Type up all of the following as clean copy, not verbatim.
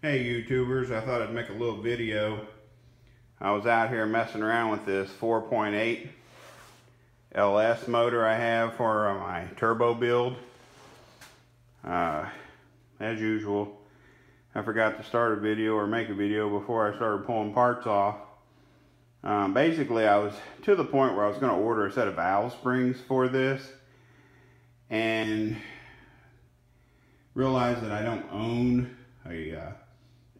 Hey YouTubers, I thought I'd make a little video. I was out here messing around with this 4.8 LS motor I have for my turbo build. As usual, I forgot to start a video or make a video before I started pulling parts off. Basically, I was to the point where I was going to order a set of valve springs for this and realized that I don't own a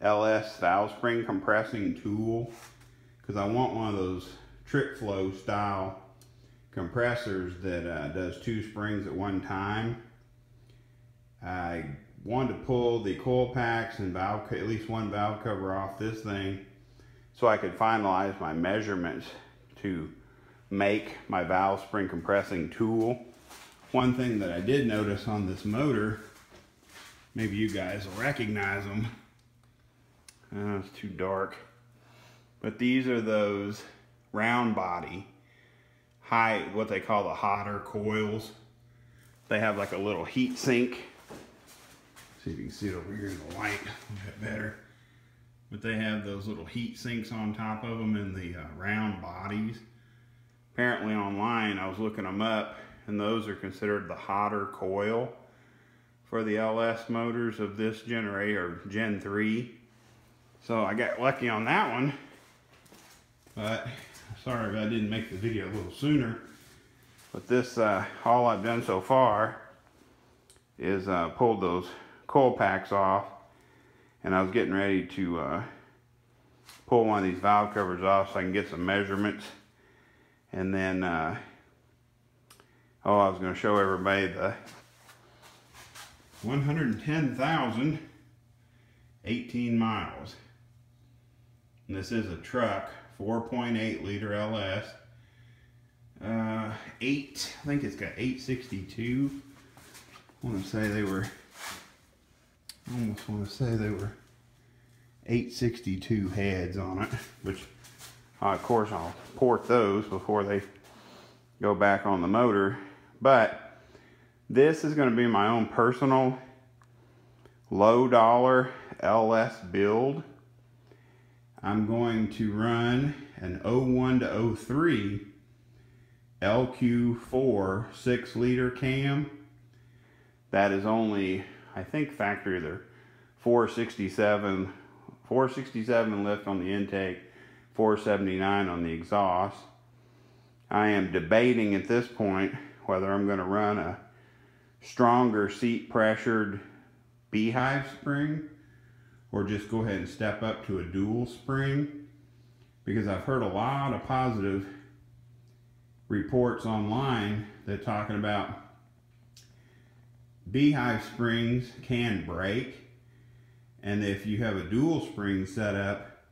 LS valve spring compressing tool, because I want one of those trip flow style compressors that does two springs at one time. I wanted to pull the coil packs and valve, at least one valve cover off this thing, so I could finalize my measurements to make my valve spring compressing tool. One thing that I did notice on this motor, maybe you guys will recognize them. It's too dark. But these are those round body, high, what they call the hotter coils. They have like a little heat sink. See if you can see it over here in the light a bit better. But they have those little heat sinks on top of them in the round bodies. Apparently online, I was looking them up, and those are considered the hotter coil for the LS motors of this generation, or Gen 3. So I got lucky on that one, but sorry if I didn't make the video a little sooner. But this, all I've done so far is pulled those coil packs off, and I was getting ready to pull one of these valve covers off so I can get some measurements. And then, I was gonna show everybody the 110,018 miles. And this is a truck, 4.8 liter LS. I think it's got 862. I almost want to say they were 862 heads on it, which of course I'll port those before they go back on the motor. But this is going to be my own personal low dollar LS build. I'm going to run an 01 to 03 LQ4 6-liter cam. That is only, I think factory they're 467 lift on the intake, 479 on the exhaust. I am debating at this point whether I'm going to run a stronger seat pressured beehive spring or just go ahead and step up to a dual spring, because I've heard a lot of positive reports online that are talking about beehive springs can break, and if you have a dual spring set up,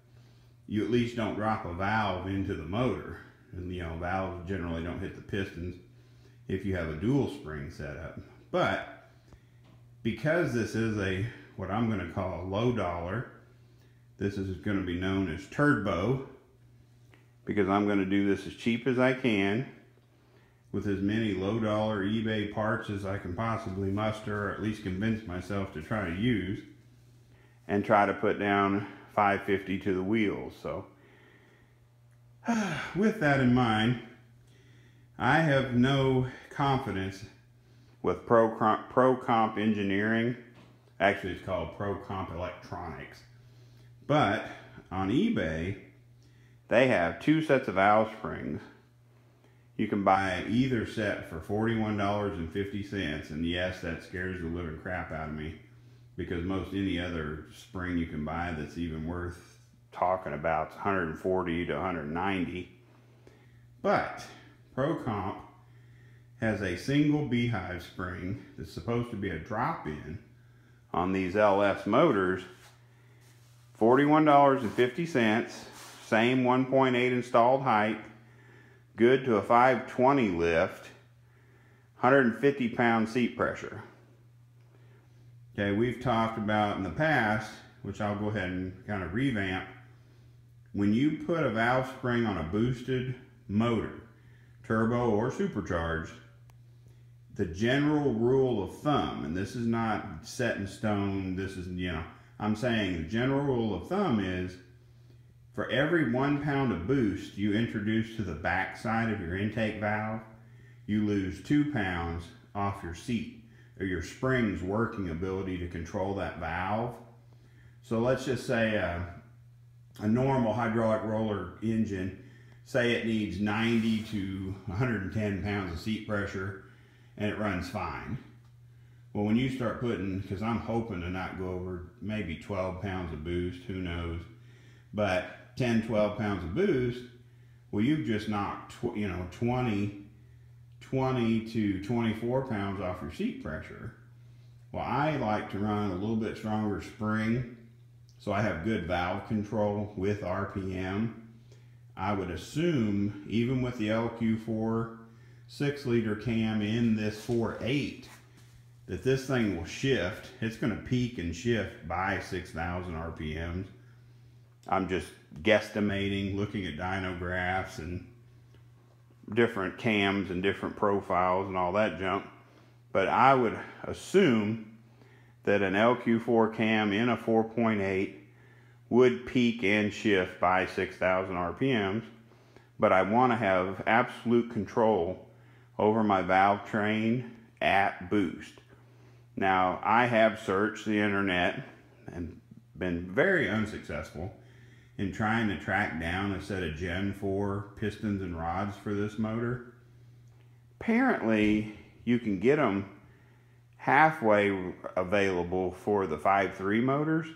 you at least don't drop a valve into the motor, and you know, valves generally don't hit the pistons if you have a dual spring setup. But because this is a, what I'm going to call a low dollar, this is going to be known as turbo, because I'm going to do this as cheap as I can with as many low dollar eBay parts as I can possibly muster, or at least convince myself to try to use, and try to put down $550 to the wheels. So with that in mind, I have no confidence with Pro Comp Engineering. Actually, it's called Pro Comp Electronics. But on eBay, they have two sets of valve springs. You can buy either set for $41.50. And yes, that scares the living crap out of me, because most any other spring you can buy that's even worth talking about is $140 to $190. But Pro Comp has a single beehive spring that's supposed to be a drop-in on these LS motors, $41.50, same 1.8 installed height, good to a 520 lift, 150 pound seat pressure. Okay, we've talked about in the past, which I'll go ahead and kind of revamp, when you put a valve spring on a boosted motor, turbo or supercharged, the general rule of thumb, and this is not set in stone, this is, you know, I'm saying the general rule of thumb is for every 1 pound of boost you introduce to the back side of your intake valve, you lose 2 pounds off your seat or your spring's working ability to control that valve. So let's just say a normal hydraulic roller engine, say it needs 90 to 110 pounds of seat pressure and it runs fine. Well, when you start putting, because I'm hoping to not go over maybe 12 pounds of boost, who knows, but 10, 12 pounds of boost, well, you've just knocked, you know, 20 to 24 pounds off your seat pressure. Well, I like to run a little bit stronger spring, so I have good valve control with RPM. I would assume, even with the LQ4 6-liter cam in this 4.8, that this thing will shift. It's going to peak and shift by 6,000 RPMs. I'm just guesstimating, looking at dyno graphs and different cams and different profiles and all that junk. But I would assume that an LQ4 cam in a 4.8 would peak and shift by 6,000 RPMs, but I want to have absolute control over my valve train at boost. Now, I have searched the internet and been very unsuccessful in trying to track down a set of Gen 4 pistons and rods for this motor. Apparently, you can get them halfway available for the 5.3 motors,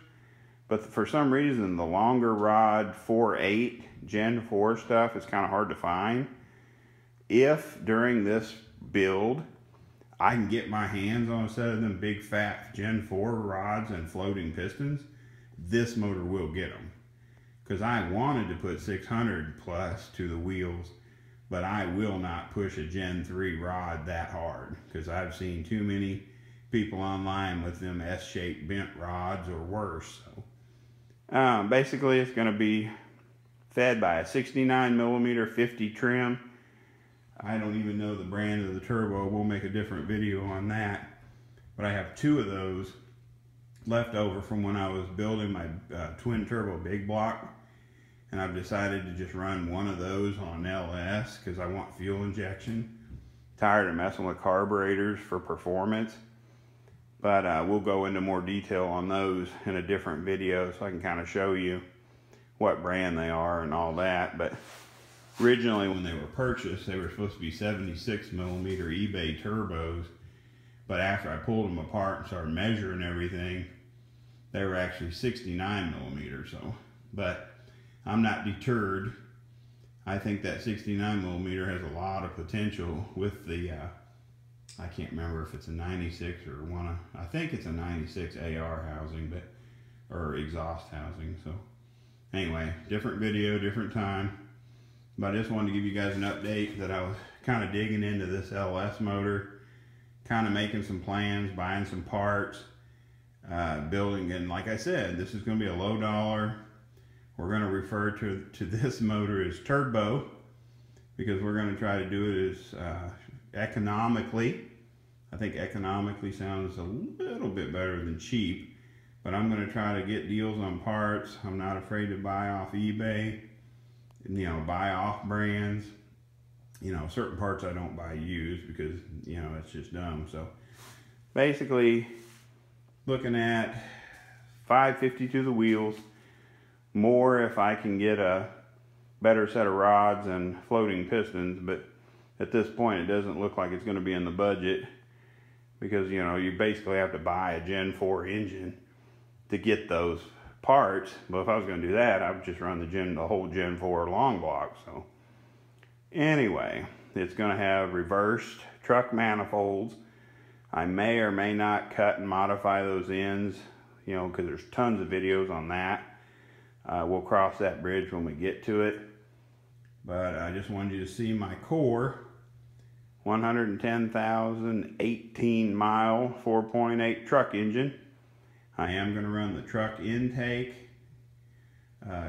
but for some reason, the longer rod 4.8 Gen 4 stuff is kind of hard to find. If during this build, I can get my hands on a set of them big fat Gen 4 rods and floating pistons, this motor will get them. Because I wanted to put 600 plus to the wheels, but I will not push a Gen 3 rod that hard, because I've seen too many people online with them S-shaped bent rods or worse. So basically, it's going to be fed by a 69 millimeter 50 trim. I don't even know the brand of the turbo. We'll make a different video on that. But I have two of those left over from when I was building my twin turbo big block. And I've decided to just run one of those on LS because I want fuel injection. Tired of messing with carburetors for performance. But we'll go into more detail on those in a different video so I can kind of show you what brand they are and all that. But originally when they were purchased, they were supposed to be 76 millimeter eBay turbos. But after I pulled them apart and started measuring everything, they were actually 69 millimeters. So, but I'm not deterred. I think that 69 millimeter has a lot of potential with the, I can't remember if it's a 96 or one, I think it's a 96 AR housing, but, or exhaust housing. So anyway, different video, different time. But I just wanted to give you guys an update that I was kind of digging into this LS motor, kind of making some plans, buying some parts, building, and like I said, this is going to be a low dollar. We're going to refer to this motor as turbo because we're going to try to do it as economically. I think economically sounds a little bit better than cheap, but I'm going to try to get deals on parts. I'm not afraid to buy off eBay, you know, buy off brands. You know, certain parts I don't buy used because, you know, it's just dumb. So basically looking at $550 to the wheels, more if I can get a better set of rods and floating pistons, but at this point it doesn't look like it's going to be in the budget because, you know, you basically have to buy a Gen 4 engine to get those parts. But if I was going to do that, I would just run the whole Gen 4 long block. So anyway, it's going to have reversed truck manifolds. I may or may not cut and modify those ends, you know, because there's tons of videos on that. We'll cross that bridge when we get to it. But I just wanted you to see my core. 110,018 mile 4.8 truck engine. I am going to run the truck intake,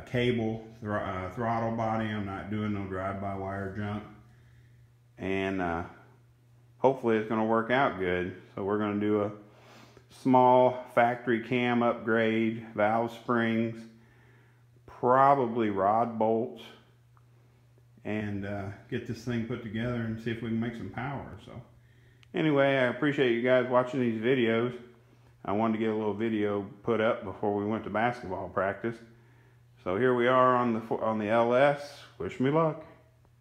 cable, throttle body. I'm not doing no drive-by-wire junk. And hopefully it's going to work out good. So we're going to do a small factory cam upgrade, valve springs, probably rod bolts, and get this thing put together and see if we can make some power. So anyway, I appreciate you guys watching these videos. I wanted to get a little video put up before we went to basketball practice. So here we are on the LS. Wish me luck.